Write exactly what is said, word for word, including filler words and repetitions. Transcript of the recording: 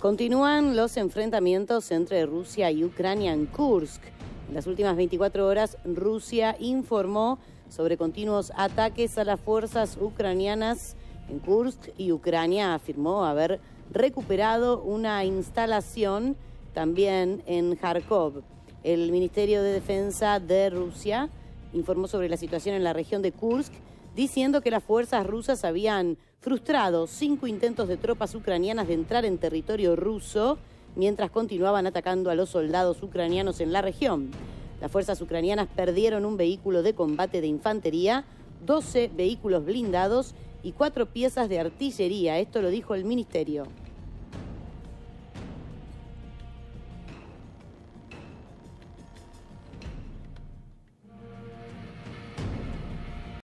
Continúan los enfrentamientos entre Rusia y Ucrania en Kursk. En las últimas veinticuatro horas, Rusia informó sobre continuos ataques a las fuerzas ucranianas en Kursk y Ucrania afirmó haber recuperado una instalación también en Járkov. El Ministerio de Defensa de Rusia informó sobre la situación en la región de Kursk, diciendo que las fuerzas rusas habían frustrado cinco intentos de tropas ucranianas de entrar en territorio ruso mientras continuaban atacando a los soldados ucranianos en la región. Las fuerzas ucranianas perdieron un vehículo de combate de infantería, doce vehículos blindados y cuatro piezas de artillería. Esto lo dijo el ministerio.